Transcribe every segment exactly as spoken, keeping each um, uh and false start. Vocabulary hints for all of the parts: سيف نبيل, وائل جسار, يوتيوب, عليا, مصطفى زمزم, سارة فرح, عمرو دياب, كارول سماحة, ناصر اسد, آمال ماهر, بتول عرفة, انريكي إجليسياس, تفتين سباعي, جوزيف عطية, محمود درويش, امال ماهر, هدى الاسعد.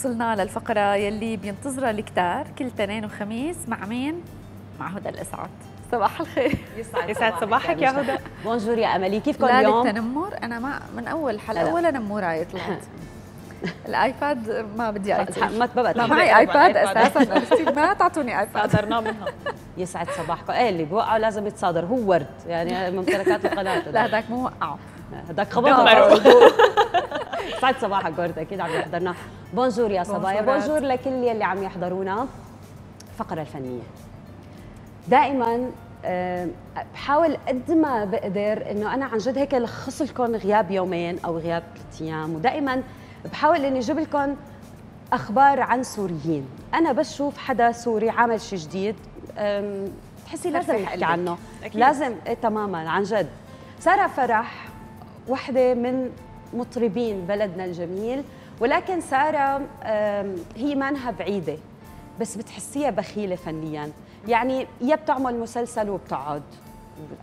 وصلنا للفقرة يلي بينتظرها الكتار كل تنين وخميس. مع مين؟ مع هدى الاسعد. صباح الخير. يسعد, يسعد صباحك يا هدى. بونجور يا املي، كيفكم اليوم؟ لا التنمر، انا ما من اول حلقة ولا نموراي طلعت. الايباد ما بدي ايباد، ما تبقى ما معي ايباد اساسا، ما تعطوني ايباد. صادرنا منها. يسعد صباحكم. ايه اللي بوقعوا لازم يتصادر، هو ورد يعني ممتلكات القناة. لا هداك مو وقعوا، هداك خبطوا. يسعد صباحك ورد، اكيد عم يحضرنا. بونجور يا صبايا، بونجور لكل يلي عم يحضرونا. الفقرة الفنية دائما بحاول قد ما بقدر انه انا عن جد هيك الخص لكم غياب يومين او غياب ثلاث ايام، ودائما بحاول اني اجيب لكم اخبار عن سوريين. انا بشوف حدا سوري عامل شيء جديد بتحسي لازم نحكي عنه. أكيد. لازم إيه تماما عن جد. سارة فرح وحده من مطربين بلدنا الجميل، ولكن سارة هي مانها بعيده بس بتحسيها بخيله فنيا. يعني يا بتعمل مسلسل وبتقعد،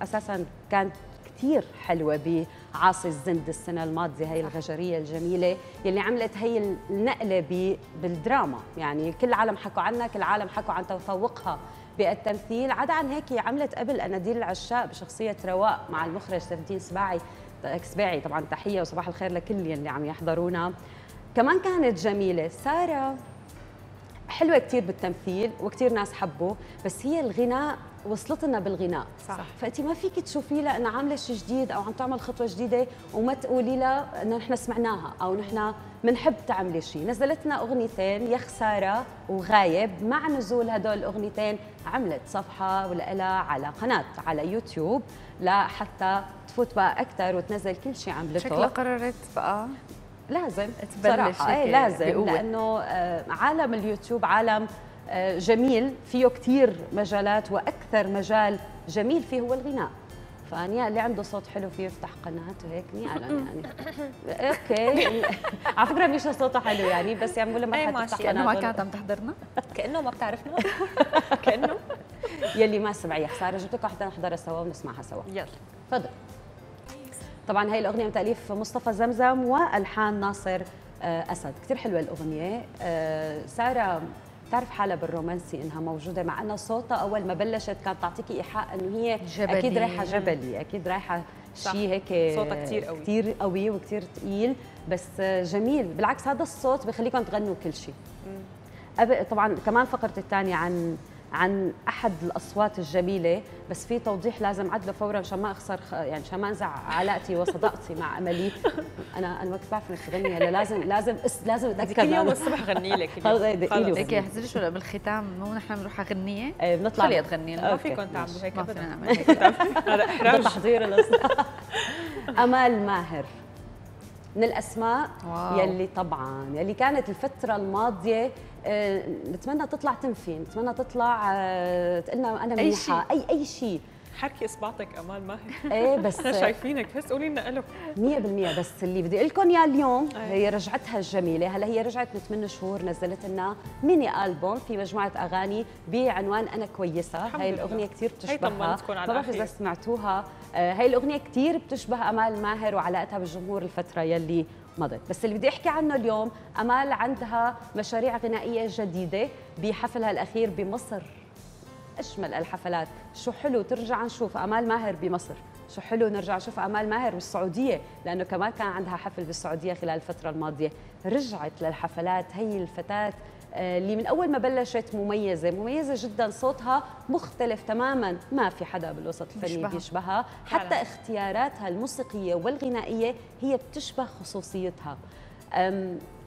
اساسا كانت كثير حلوه بعاصي الزند السنه الماضيه، هي الغجريه الجميله يلي عملت هي النقله بالدراما. يعني كل العالم حكوا عنها، كل العالم حكوا عن تفوقها بالتمثيل. عدا عن هيك عملت قبل اناديل العشاق بشخصيه رواق مع المخرج تفتين سباعي سباعي طبعا تحيه وصباح الخير لكل يلي عم يحضرونا. كمان كانت جميله ساره، حلوة كتير بالتمثيل وكتير ناس حبوا، بس هي الغناء وصلت لنا بالغناء. صح. فأنت ما فيك تشوفي لها أنها عاملة شيء جديد أو عم تعمل خطوة جديدة وما تقولي لها أنه نحن سمعناها أو نحن منحب تعملي شيء. نزلت لنا أغنيتين، يا خسارة وغايب، مع نزول هدول الأغنيتين عملت صفحة ولها على قناة على يوتيوب لحتى تفوت بقى أكثر وتنزل كل شيء عملته. شكلها قررت بقى لازم صراحة ايه لازم بقوة. لأنه عالم اليوتيوب عالم جميل فيه كتير مجالات، وأكثر مجال جميل فيه هو الغناء. فأني اللي عنده صوت حلو فيه يفتح قناة وهيك ني أنا يعني أوكي. على فكرة ميشا صوتها حلو يعني، بس يعني بقول لها ما حتفتح قناة. ما كانت عم تحضرنا كأنه ما بتعرفنا كأنه يلي ما سمع يا خسارة. جبت لك واحدة نحضرها سوا ونسمعها سوا. يلا تفضل. طبعا هي الاغنيه من تاليف مصطفى زمزم والحان ناصر اسد. كثير حلوه الاغنيه. ساره بتعرف حالها بالرومانسي انها موجوده، مع انه صوتها اول ما بلشت كانت تعطيكي ايحاء انه هي جبلي. اكيد رايحه جبلي، اكيد رايحه شيء هيك صوتها كثير قوي كثير قوي وكثير ثقيل، بس جميل. بالعكس هذا الصوت بخليكم تغنوا كل شيء. طبعا كمان فقرتي الثانيه عن عن احد الاصوات الجميله، بس في توضيح لازم عدله فورا عشان ما اخسر خ... يعني عشان ما انزع علاقتي وصداقتي مع املي. انا انا ما كنت بعرف انك تغني ولا لازم لازم لازم اتذكر كل يوم الصبح غني لك. خلص هيك احزري شو بالختام، مو نحن بنروح على غنيه بنطلع خليها تغني لنا. ما فيكم تعملوا هيك ابدا، هذا احراج تحضير للصبح. امال ماهر من الاسماء واو. يلي طبعا يلي كانت الفتره الماضيه نتمنى تطلع تنفي، نتمنى تطلع تقول لنا انا منيحه اي اي شيء. حركي اصبعتك امال ماهر. ايه بس شايفينك بس قولي لنا الو مية بالمية. بس اللي بدي اقول لكم اياه اليوم هي رجعتها الجميله. هلا هي رجعت من ثمان شهور، نزلت لنا ميني البوم في مجموعه اغاني بعنوان انا كويسه. هاي الاغنيه كثير بتشبهها، ما بعرف اذا سمعتوها. هاي الاغنيه كثير بتشبه امال ماهر وعلاقتها بالجمهور الفتره يلي مضت. بس اللي بدي احكي عنه اليوم، امال عندها مشاريع غنائيه جديده بحفلها الاخير بمصر. أجمل الحفلات، شو حلو ترجع نشوف أمال ماهر بمصر، شو حلو نرجع نشوف أمال ماهر بالسعودية، لأنه كمان كان عندها حفل بالسعودية خلال الفترة الماضية. رجعت للحفلات هي الفتاة اللي من أول ما بلشت مميزة، مميزة جدا، صوتها مختلف تماما، ما في حدا بالوسط الفني بيشبهها، حتى اختياراتها الموسيقية والغنائية هي بتشبه خصوصيتها.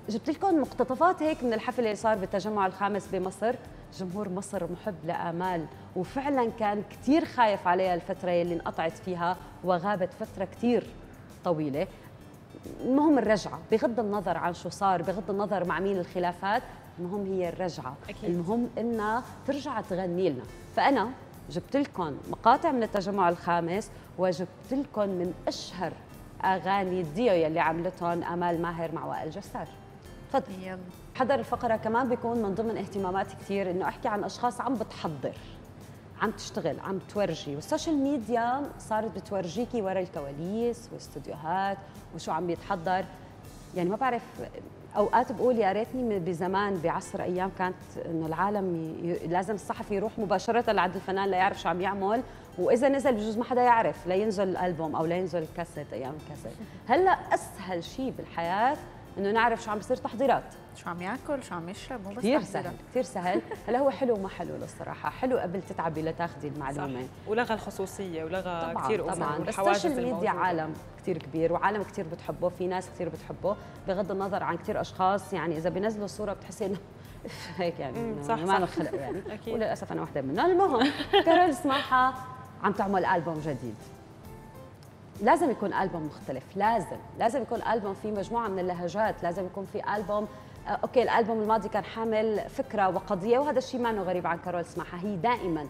جبت لكم مقتطفات هيك من الحفل اللي صار بالتجمع الخامس بمصر. جمهور مصر محب لآمال، وفعلا كان كثير خايف عليها الفترة اللي انقطعت فيها وغابت فترة كثير طويلة. المهم الرجعة، بغض النظر عن شو صار، بغض النظر مع مين الخلافات، المهم هي الرجعة. أكيد. المهم إنها ترجع تغني لنا. فأنا جبت لكم مقاطع من التجمع الخامس، وجبت لكم من أشهر أغاني الديو يلي عملتهم آمال ماهر مع وائل جسار. تفضل. يلا. حضر الفقرة كمان بيكون من ضمن اهتماماتي كثير انه احكي عن اشخاص عم بتحضر، عم تشتغل، عم تورجي، والسوشيال ميديا صارت بتورجيكي ورا الكواليس واستوديوهات وشو عم بيتحضر. يعني ما بعرف، اوقات بقول يا ريتني بزمان بعصر ايام كانت انه العالم ي... لازم الصحفي يروح مباشره لعند الفنان ليعرف شو عم يعمل، واذا نزل بجوز ما حدا يعرف، لينزل الالبوم او لينزل كاسيت ايام كاسيت. هلا اسهل شيء بالحياه انه نعرف شو عم بيصير، تحضيرات، شو عم ياكل، شو عم يشرب، مو بس كثير سهل، كثير سهل. هلا هو حلو وما حلو للصراحه، حلو قبل تتعبي لتاخذي المعلومه، ولغى الخصوصيه ولغى كثير امور. طبعا السوشيال ميديا عالم كثير كبير وعالم كثير بتحبه، في ناس كثير بتحبه بغض النظر عن كثير اشخاص، يعني اذا بينزلوا صوره بتحسي انه هيك يعني ما له خلق يعني وللاسف انا وحده منهم. المهم كارول سماحة عم تعمل البوم جديد، لازم يكون ألبوم مختلف، لازم لازم يكون ألبوم فيه مجموعة من اللهجات، لازم يكون فيه ألبوم. أوكي الألبوم الماضي كان حامل فكرة وقضية، وهذا الشيء ما أنه غريب عن كارول سماحة، هي دائما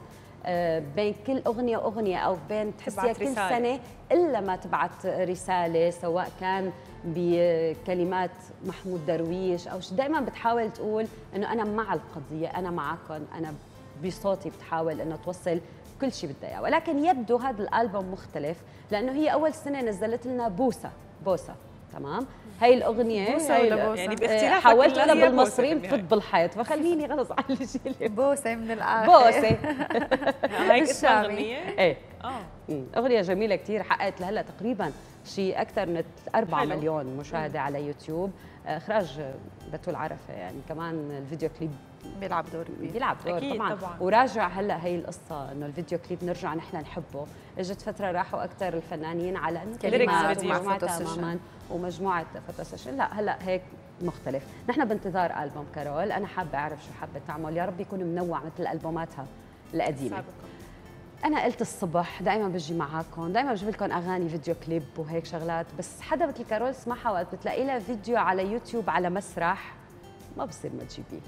بين كل أغنية وأغنية أو بين تحسيها كل رسالة. سنة إلا ما تبعت رسالة، سواء كان بكلمات محمود درويش أو شيء، دائما بتحاول تقول أنه أنا مع القضية، أنا معكم، أنا بصوتي بتحاول أنه توصل كل شيء بدها اياه، ولكن يبدو هذا الالبوم مختلف لانه هي اول سنه نزلت لنا بوسه بوسه، تمام؟ هي الاغنيه بوسه هي ولا بوسه؟ يعني باختلاف حاولت انا بالمصريين بفوت بالحيط، فخليني خلص اعالج بوسه من الاخر بوسه. هيك اسمها اغنيه؟ ايه اه اغنيه جميله كثير، حققت لهلا تقريبا شيء اكثر من أربعة مليون مشاهده على يوتيوب، اخراج بتول عرفة، يعني كمان الفيديو كليب بيلعب دور كبير، بيلعب دور أكيد طبعاً. طبعا وراجع هلا هي القصه انه الفيديو كليب نرجع نحن نحبه، اجت فتره راحوا اكثر الفنانين على انه كلمات ومجموعه تماما ومجموعه فوتو سيشن، لا هلا هيك مختلف. نحن بانتظار البوم كارول، انا حابه اعرف شو حابه تعمل، يا رب يكون منوع مثل البوماتها القديمه سابقا. أنا قلت الصبح دائما بجي معاكم، دائما بجيب لكم أغاني فيديو كليب وهيك شغلات، بس حدا مثل كارول سماحة وقت بتلاقي لها فيديو على يوتيوب على مسرح ما بصير ما تجيبيه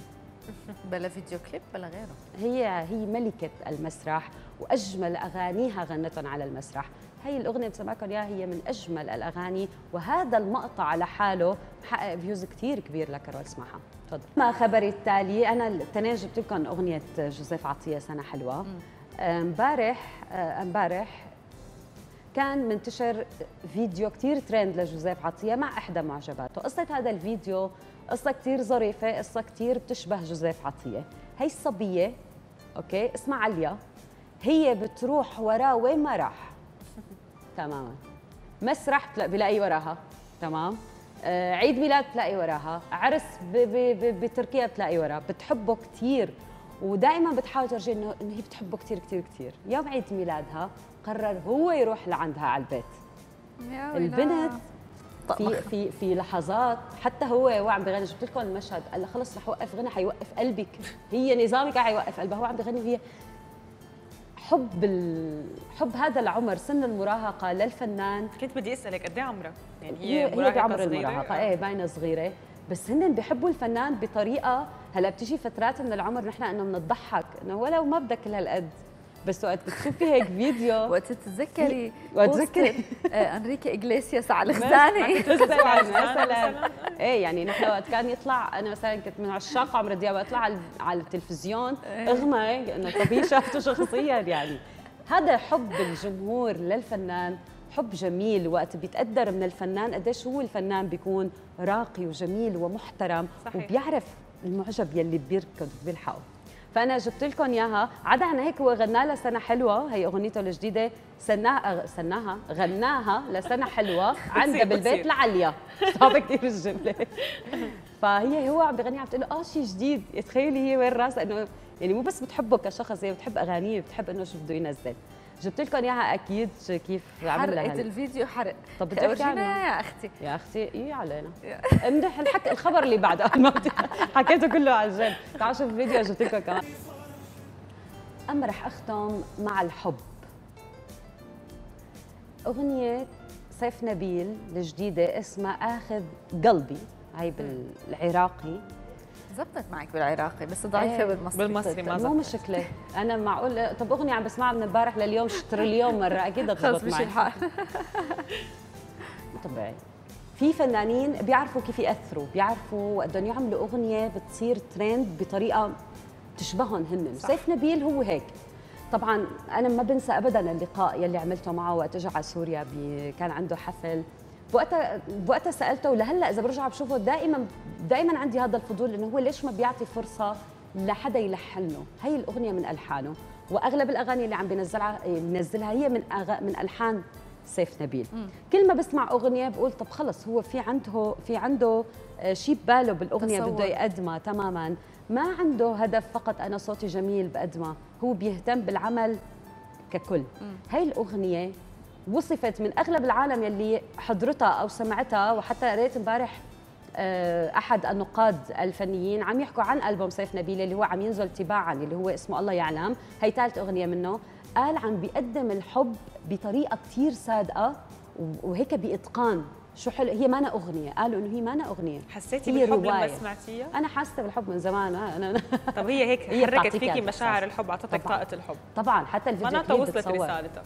بلا فيديو كليب بلا غيره. هي هي ملكة المسرح، وأجمل أغانيها غنتهم على المسرح. هي الأغنية بسمعكم إياها هي من أجمل الأغاني، وهذا المقطع على حاله محقق فيوز كثير كبير لكارول سماحة. تفضل. ما خبري التالي، أنا التانية جبت لكم أغنية جوزيف عطية سنة حلوة. امبارح امبارح كان منتشر فيديو كثير ترند لجوزيف عطية مع إحدى معجباته، قصة هذا الفيديو قصة كثير ظريفة، قصة كثير بتشبه جوزيف عطية، هي الصبية اوكي اسمها عليا، هي بتروح وراه وين ما راح تماما، مسرح بلاقي وراها تمام، عيد ميلاد بتلاقي وراها، عرس بتركيا بتلاقي وراها، بتحبه كثير ودائما بتحاول ترجي انه هي بتحبه كثير كثير كثير. يوم عيد ميلادها قرر هو يروح لعندها على البيت. البنت في في في لحظات حتى هو وعم بغني، جبت لكم المشهد، قال لها خلص رح وقف غنى، حيوقف قلبك، هي نظامك حيوقف قلبها، هو عم بغني وهي حب ال... حب هذا العمر سن المراهقه للفنان. كنت بدي اسالك قد ايه عمرها؟ يعني هي هي بعمر المراهقه، ايه باينه صغيره، بس هن بيحبوا الفنان بطريقه. هلا بتجي فترات من العمر نحن انه بنضحك انه ولو ما بدك كل هالقد، بس وقت بتشوفي هيك فيديو وقت تتذكري وتذكري انريكي إجليسياس على خزاني مثلا. ايه يعني نحن وقت كان يطلع، انا مثلا كنت من عشاق عمرو دياب، اطلع على التلفزيون اغمى انه طبيعي شافته شخصيا. يعني هذا حب الجمهور للفنان، حب جميل وقت بيتقدر من الفنان قديش هو الفنان بيكون راقي وجميل ومحترم صحيح. وبيعرف المعجب يلي بيركض بيلحقه. فانا جبت لكم اياها، عدا عن هيك هو غنى لها سنه حلوه، هي اغنيته الجديده سناها سناها غناها لسنه حلوه عندها بالبيت لعليا، صعبه كثير الجمله. فهي هو عم بغني عم بتقول اه شيء جديد، تخيلي هي وين راسها انه يعني مو بس بتحبه كشخص، هي بتحب اغانيه، بتحب انه شو بده ينزل. جبت لكم اياها اكيد كيف عملنا حرقت الفيديو حرق. طب بدي اورجينا يا اختي يا اختي ايه علينا امدح الحك الخبر اللي بعده حكيته كله على الجنب. تعالوا شوفوا الفيديو جبت لكم كمان. اما رح اختم مع الحب، اغنيه سيف نبيل الجديده اسمها اخذ قلبي، هي بالعراقي زبطت معك بالعراقي بس ضعيفه بالمصري بالمصري ما زبطت مو مشكله. انا معقول طب اغنيه عم بسمعها من امبارح لليوم شترليون مره اكيد تضبط معي خلص طبيعي. في فنانين بيعرفوا كيف ياثروا، بيعرفوا بدهم يعملوا اغنيه بتصير ترند بطريقه تشبههم هن، سيف نبيل هو هيك. طبعا انا ما بنسى ابدا اللقاء يلي عملته معه وقت اجى على سوريا، كان عنده حفل وقتها وقتها سالته، ولهلا اذا برجع بشوفه دائما دائما عندي هذا الفضول انه هو ليش ما بيعطي فرصه لحدا يلحن له هي الاغنيه من الحانه. واغلب الاغاني اللي عم بنزلها بنزلها هي من من الحان سيف نبيل. مم. كل ما بسمع اغنيه بقول طب خلص هو في عنده في عنده شيء بباله بالاغنيه تصور. بده يقدمها تماما، ما عنده هدف فقط انا صوتي جميل بقدمه، هو بيهتم بالعمل ككل. مم. هاي الاغنيه وصفت من اغلب العالم يلي حضرتها او سمعتها، وحتى قريت امبارح احد النقاد الفنيين عم يحكوا عن البوم سيف نبيل اللي هو عم ينزل تباعا اللي هو اسمه الله يعلم، هي ثالث اغنيه منه، قال عم بيقدم الحب بطريقه كثير صادقه وهيك باتقان. شو حلو، هي مانا اغنيه، قالوا انه هي مانا اغنيه. حسيتي بالحب لما سمعتيها؟ انا حاسه بالحب من زمان. انا, أنا طب هي هيك حركت فيكي مشاعر الحب، اعطتك طاقه الحب طبعا، حتى الفيديو كليب وصلت رسالتها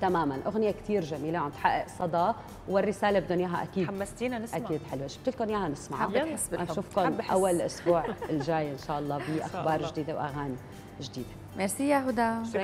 تماما. اغنيه كثير جميله عم تحقق صدى، والرساله بدهم اياها اكيد. حمستينا نسمع، اكيد حلوه، جبت لكم اياها نسمعها. بنشوفكم اول الاسبوع الجاي ان شاء الله باخبار جديده واغاني جديده. ميرسي يا هدى.